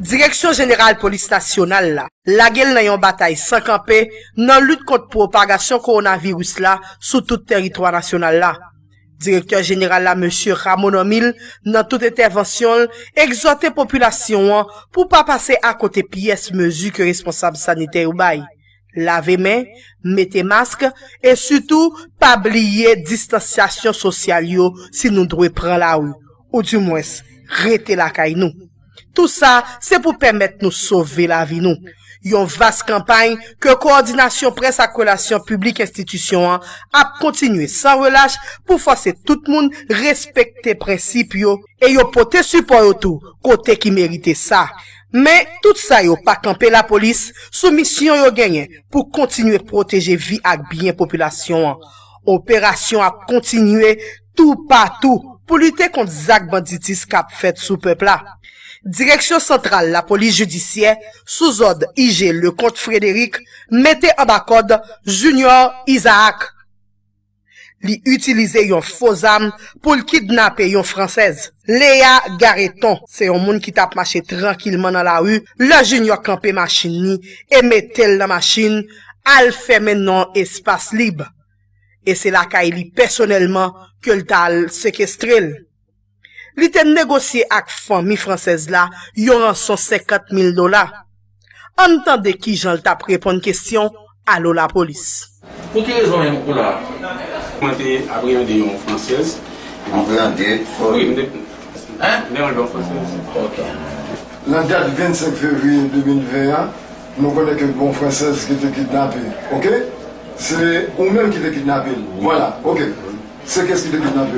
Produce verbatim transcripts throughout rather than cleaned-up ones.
Direction générale police nationale la, la gel nan yon bataille sans camper nan lutte contre propagation coronavirus la sous tout territoire national la. Directeur général la monsieur Ramon Omil nan toute intervention exhorter population pour pas passer à côté pièce mesure que responsable sanitaire ou bay. Lavez main, mettez masque et surtout pas oublier distanciation sociale yo si nous devons prendre la rue ou du moins rester la caille nous. Tout ça, c'est pour permettre nous sauver la vie nous. Yon vaste campagne que coordination presse à relation publique institution a continué sans relâche pour forcer tout le monde respecter principe yo et yo porter support yo tout côté qui mérite ça. Mais tout ça yo pas camper la police sous mission yo gagné pour continuer protéger vie ak bien population. Opération a continué tout partout pour lutter contre zak banditis k'ap fait sous peuple là. Direction centrale la police judiciaire sous ordre I G le comte Frédéric mettait en bas code Junior Isaac. Li utilisait yon faux âme pour kidnapper yon française. Léa Gareton, c'est un monde qui tape marché tranquillement dans la rue, le Junior campé machine ni et mettait la machine al fait maintenant espace libre. Et c'est la Kaili personnellement que le tal séquestré. Li te négocié ak famille française la, yon rançon cinquante mille dollars. Entendez qui j'en tape répondre question, allô la police. Pour quelle raison yon pour la? Moi t'ai appréhendé yon française. Appréhendé? Oui, hein? Mais on l'a française. Ok. La date vingt-cinq février deux mille vingt et un, nous connaissons que bon française qui était kidnappé. Ok? C'est ou même qui était kidnappé. Voilà, ok. C'est qu'est-ce qui te kidnappe?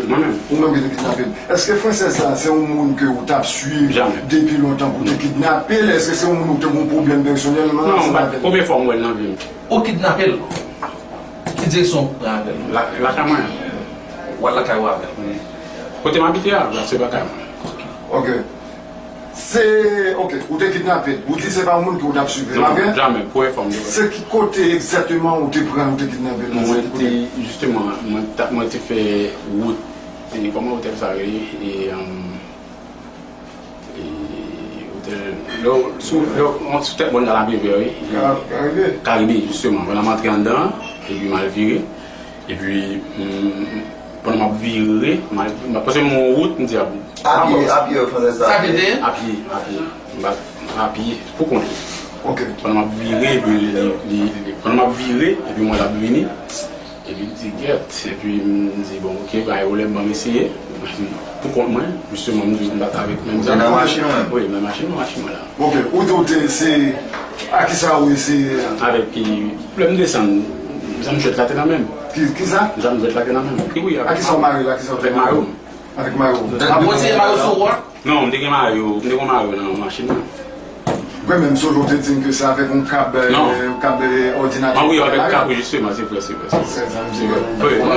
Est-ce que Français, ça, c'est un monde que vous avez suivi depuis longtemps pour te kidnapper? Est-ce que c'est un monde où tu as un problème personnellement? Non, pas de problème formel. Au kidnapper, qui direction la caméra? Ou la caméra? Côté m'habiter, c'est la caméra. Ok. C'est. Ok, vous êtes kidnappé. Vous dites que ce n'est pas un monde que vous avez suivi. Jamais, pour informer. C'est qui côté exactement où tu prends, où tu es kidnappé? Moi, justement, moi, tu fais route. Et comment hôtel ça arrive? Et. On se fait dans la Béverie. Caribé. Caribé, justement. On a montré en dedans, et puis mal viré. Et puis. On m'a viré, on m'a passé mon route, on m'a dit à bout. À pied, à pied, on faisait ça. À pied, à pied. À pied, pour compter. Ok. On m'a viré, on m'a viré, et puis moi l'a brûlé. Et puis je dis, guette, et puis je me dis, bon, ok, bah, on va essayer. Pour compte moi, justement, je me battre avec même ça. La machine, oui, la machine, la machine, là. Ok, où donc c'est. À qui ça, où c'est. Avec qui. Plein de descendre. J'en me jette la tête la même. Qui ça? J'en me jette la tête la même. Oui, avec qui sont mariés là? Avec Mario. Avec Mario. Avec Mario sur quoi? Non, on dit que Mario, on dit que Mario dans la machine. Oui, même si on te dit que c'est avec un câble ordinateur. Ah oui, avec un câble, justement, c'est vrai, c'est vrai. C'est vrai. Oui, on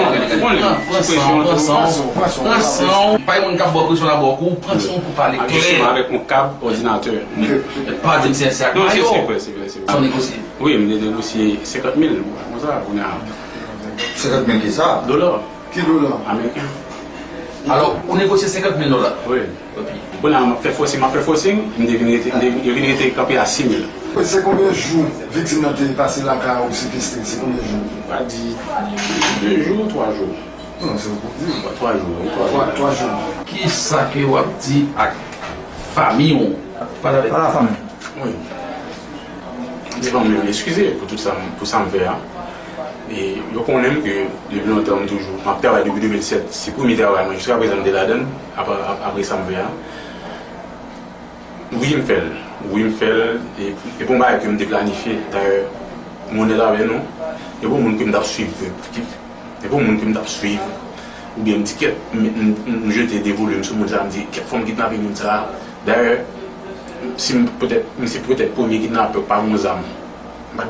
pas un câble beaucoup sur la boîte, on prend son pour parler clair. Avec un câble ordinateur. Pas de c'est ça. Non, c'est vrai, c'est vrai. On négocie. Oui, on a négocié cinquante mille. cinquante mille qui ça? Dollars. Qui dollars? Américain. Alors, on négocie cinquante mille dollars. Oui. Bon, on m'a fait forcing, m'a fait forcing, je devine être capé à six mille. C'est combien de jours la victime a dépassé la carte ou séquestrée? C'est combien de jours? Pas dit deux jours ou trois jours. Non, c'est beaucoup. Trois jours. Trois jours. Qui ça que vous avez dit à la famille? Pas la famille. Oui. Je vais m'excuser pour tout ça, pour ça me faire. Et je connais que depuis longtemps, toujours, je travaille depuis deux mille sept, c'est pour mes travail, jusqu'à présent, je me donne, après ça me vient. Oui, je me fais, oui, je me fais, et pour moi, je me déplanifié, d'ailleurs, mon élève avec nous, et pour moi, je me suivre, et pour moi, je me suivre, ou bien je me dis, je jeter des volumes sur mon âme, je me dis, quelle forme de kidnapping, d'ailleurs, si peut-être, c'est peut-être premier kidnappé par mon âme.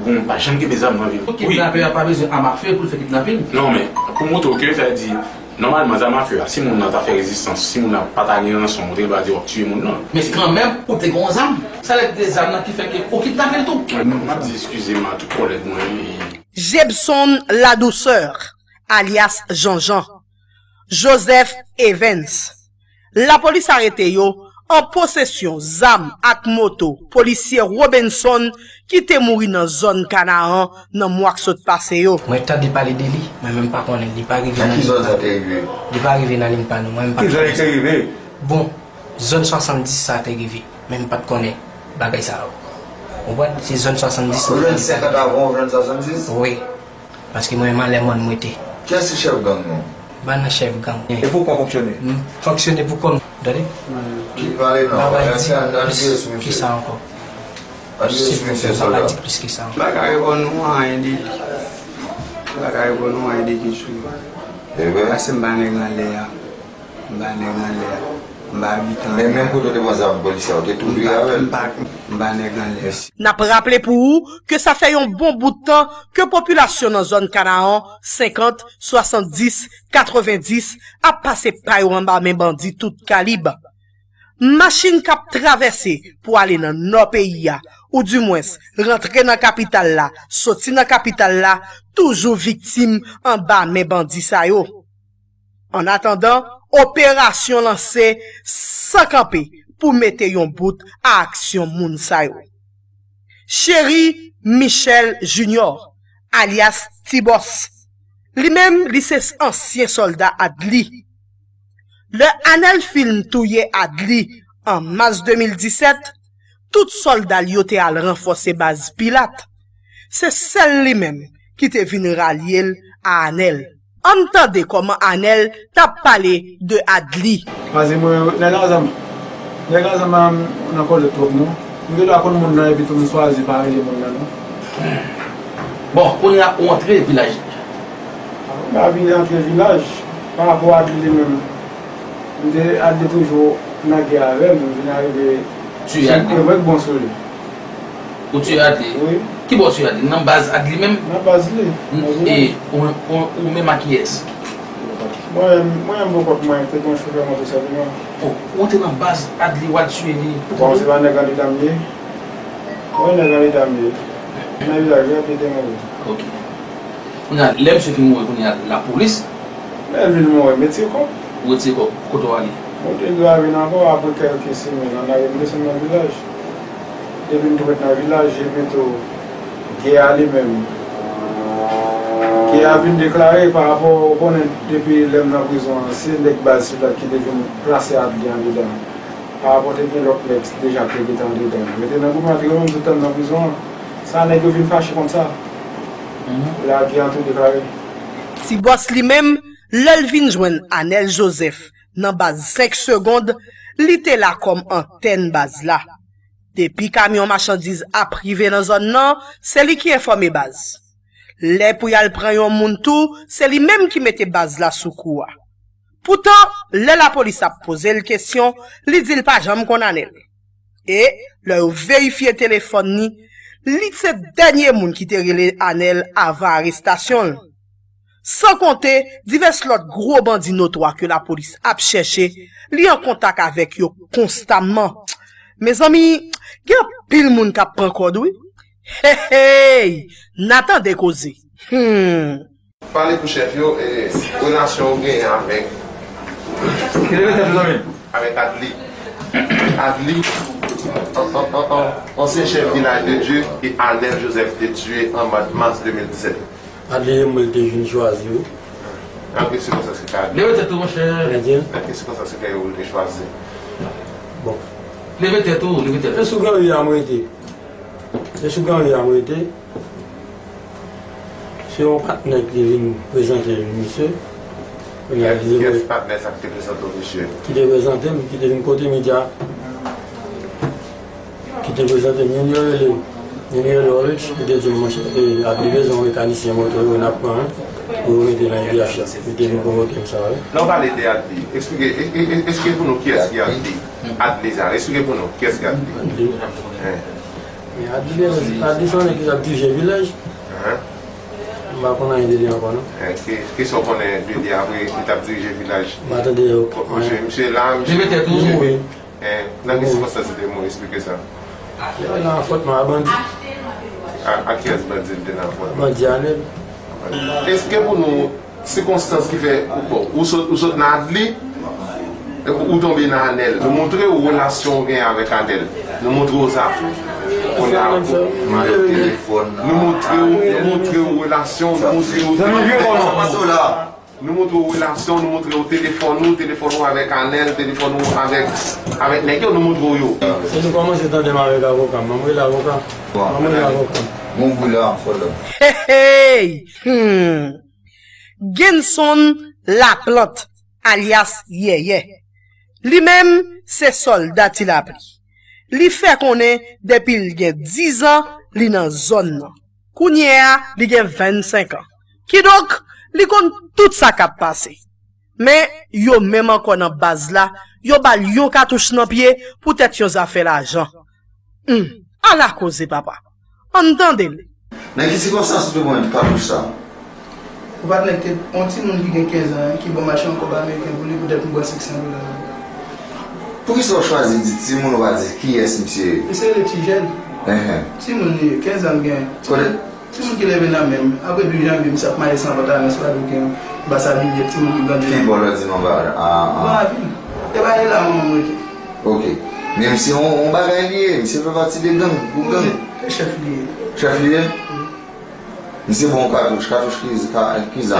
Bon, pas jamais des armes dans la ville. Pour kidnapper, pas besoin d'armes à feu pour faire kidnapping. Non, mais pour montrer au cœur, ça dit normalement, les armes à feu, si on n'a pas fait résistance, si on n'a pas tagué un son, on va dire tuer mon nom. Mais c'est quand même pour des grands armes. Ça va être des armes qui font qu'on kidnappe tout. Excusez-moi, tout collègue. Jebson Ladouceur, alias Jean-Jean. Joseph Evans. La police arrête yo en possession zam ak moto policier Robinson qui te mouri dans zone Canaan dans mois qui sont passé yo. Moi t'as dit parler de lui, mais même pas connaître, il pas arrivé. Qui zone ça arrivé? Il pas arrivé dans ligne pas nous, même pas. Qui zone est arrivé? Bon, zone soixante-dix ça t'est arrivé, même pas connaître bagay ça. On voit c'est zone soixante-dix. Le cinquante avant zone soixante-dix? Oui. Parce que moi les monde moi était. Qui est ce chef gang non? Ban chef gang. Et pourquoi fonctionner? Fonctionner pour comme d'aller? Qui parlait non? Qui ça encore? Plus que ça. Bagay bon noir indi. Bagay bon noir indi qui suit. Et voilà c'est banèg la Léa. Banèg la Léa. Mais même pour les voisins policiers, on est tout bien avec. N'a pas rappelé pour vous que ça fait un bon bout de temps que population dans zone Canaan cinquante, soixante-dix, quatre-vingt-dix a passé par en bas mes bandits tout calibre. Machine cap traversée pour aller dans nos pays ou du moins rentrer dans capitale là, sortir dans capitale là, toujours victime en bas mes bandits ça yo. En attendant, opération lancée sans camper pour mettre yon bout à action moun sa yo. Chérie Michel Junior, alias Tibos, lui-même lycée ancien soldat Adli. Le Arnel film touye Adli en mars deux mille dix-sept, tout soldat yote al renforcer base Pilate. C'est celle lui-même qui te vin rallier à Arnel. Entendez comment Arnel t'a parlé de Adli. Vas-y, moi, les gars, les gars, on a encore le trouble, non? Nous devons raconter mon nom et puis tout le soir, c'est pareil, mon nom, non? Bon, on est entré au village. On a vu l'entrée au village par rapport à Adli même. On est allé toujours dans la guerre avec, on est arrivé. Tu es Adli? Oui, bon soleil. Ou tu es Adli? Oui. Qui va sur Adli? Dans base Adli même? Dans base Adli. Et ou même à qui est-ce? Moi, je me beaucoup moins, je suis chauffeur moto simplement. Où tu es dans base Adli, où tu es? Bon, c'est pas un gars de damier. Oui, un gars de damier. On a eu la guerre, puis on a eu. Ok. On a l'aime, je suis mort, on a la police. Elle vient mourir, mais c'est quoi? Où est-ce qu'on doit aller? On doit aller encore après quelques semaines. On a eu une semaine dans le village. Et puis, on est dans le village, et puis, qui a lui-même, qui a vu déclarer par rapport au qu'on est depuis l'homme en prison, c'est les bases qui deviennent placées à bien dedans. Par rapport à l'autre déjà qui est en dedans. Mais dans le moment où tout le temps en prison, ça n'est que une fâche comme ça. Là, qui a tout déclaré. Si boss lui-même, l'Elvin joint Arnel Joseph, dans base cinq secondes, l'était là comme antenne base là. Depuis camion marchandise à privé dans zone non, c'est lui qui informe base. Les pour y aller prendre un monde tout, c'est lui même qui mettait base là sous coua. Pourtant, là la police a posé la question, lui dit pas jamais qu'on en est. Et le vérifier téléphone ni, lui c'est dernier monde qui te relé Arnel avant arrestation. Sans compter divers autres gros bandits notoires que la police a cherché, lui en contact avec eux constamment. Mes amis, il y a pile moun k'ap pran kòd oui. Hey hey, n'attendez causer. Hmm. Parlez pour chef yo et relation gagne avec. Quel est votre ami? Avec Adli. Adli. Ancien chef village de Dieu et Arnel Joseph était tué en mars deux mille dix-sept. Adli m'a dit une choisi. Après c'est comme ça c'est Adli. Lève tête mon cher. Après c'est comme ça c'est que vous le choisi. Bon. Levez tête tout, levez tête. Je suis grand, il a arrêté. Je suis grand, il a arrêté. C'est mon partenaire qui vient nous présenter le monsieur. Qui est ce partenaire qui te présente le monsieur? Qui te présente, qui te vient côté média. Qui te présente, Junior Isaac, qui te dit mon cher, la livraison mécanicien moteur, on apprend. Vous mettez dans le village, vous devez convoquer ça. Là, on va l'aider à dire. Expliquez pour nous qui est-ce qui a dit. Adlézard, expliquez pour nous qui est-ce qui a dit. Mais Adlézard, on est qui a dit village. On va prendre un délai encore. Qu'est-ce qu'on connaît de dire après qu'il a dirigé le village? Attendez, monsieur Lam. Je mettais tout. Oui. Dans quelle circonstance c'était moi, expliquez ça. Là, en faute, ma bandit. À qui est-ce bandit de la faute? Bandit Arnel. Est-ce que pour nous, circonstances qui fait ou pas, ou saute dans Adli, Ou tomber dans Arnel, nous montrer aux relations avec Arnel, nous montrer aux affaires, nous montrer aux relations, nous montrer aux téléphones, nous montrer aux relations, nous montrer au téléphone, nous téléphonons avec Arnel, téléphonons avec avec les gens, nous montrons eux. Si nous commençons à démarrer l'avocat, maman l'avocat, maman l'avocat, mon boulot, hey, hey, Genson la plante, alias yeah yeah. Lui-même, c'est soldat il a pris. Lui fait qu'on est, depuis il y a dix ans, lui dans zone. Kounia, il y a vingt-cinq ans. Qui donc, lui compte tout ça qui a passé. Mais, yo même encore dans base là, yo bal yo katouche dans pied, pour tête yo a fait l'argent. Hum, à la cause, papa. Entendez-le. Mais qu'est-ce qu'on s'en se demande pas pour ça? On va dire que on tient une ligue de quinze ans, qui va marcher encore américain, vous voulez peut-être pour six cents dollars. Pour qu'ils soient choisis, si on va dire qui est ce monsieur. C'est le petit jeune. Si on est quinze ans, si on est même, après deux ans, ça va aller sans bataille, ça va aller sans bataille, ça va aller sans bataille, ça va aller sans bataille. Ok. Même si on va gagner, monsieur fait partie des gangs. Chef lié. Chef lié? Monsieur bon cartouche, cartouche qui est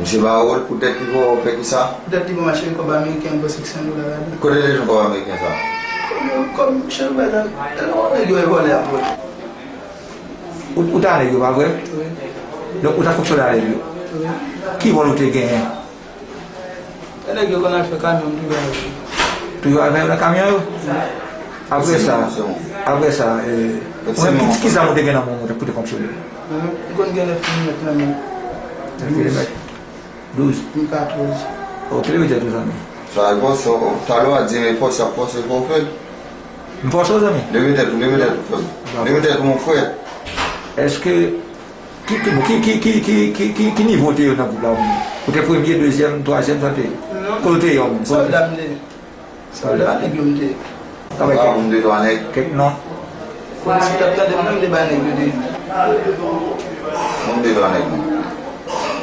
Monsieur Baoul, peut-être qu'il va faire ça? Peut-être qu'il va marcher comme américain pour six cents dollars. Comment les gens comme américain ça? Comme Michel Badan, il va voler après. Où t'as allé, pas vrai? Oui. Donc où t'as fonctionné avec lui? Oui. Qui va nous te gagner? Il y a des gens qui ont fait camion, tu vas avec le camion? Oui. Après ça, après ça, qui va nous te gagner dans mon monde pour te fonctionner? Quand on gagne le film maintenant, douze, quatorze. Ok, il y a douze ans. Ça va, ça va, ça va, ça va, ça va, ça va. Mon frère. Est-ce que. Qui niveau tu es dans le groupe là? Pour le premier, deuxième, troisième, santé? Côté, on va. Ça va, ça va. Ça va, non. Non. Je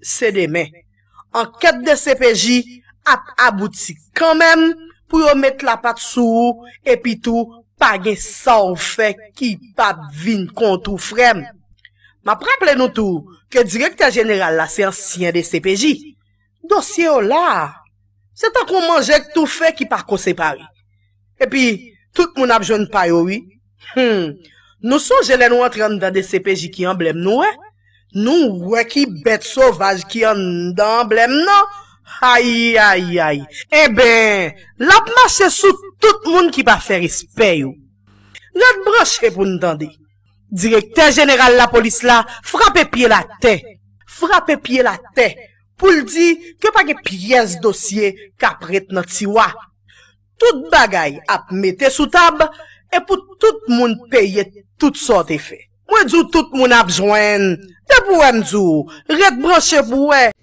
c'est demain. Enquête de C P J a abouti quand même pour mettre la patte sous et puis tout, pas de sans fait qui pas vin contre ou frère. Ma rappelez nous tout que directeur général là c'est ancien de C P J. Dossier là, c'est tant qu'on mangeait tout fait qui par qu'on séparé. Et puis, tout le monde a besoin de paille, oui. Hmm. Nous sommes les nous entrant dans des C P J qui emblème nous, hein? Nous, ouais, qui bête sauvage qui en d'emblème, non? Aïe, aïe, aïe. Eh ben, la marche sous tout monde qui va faire respect, yo. L'autre branche pour nous tendre. Directeur général la police là, frappe pied la tête. Frappe pied la tête. Pour le dire, que pas de pièce dossier qu'a prête dans tiwa. Tout bagaille à mettre sous table, et pour tout monde payer toutes sortes d'effets. Moi, tout le monde a besoin. De pour m'dou, red branche pour ouais,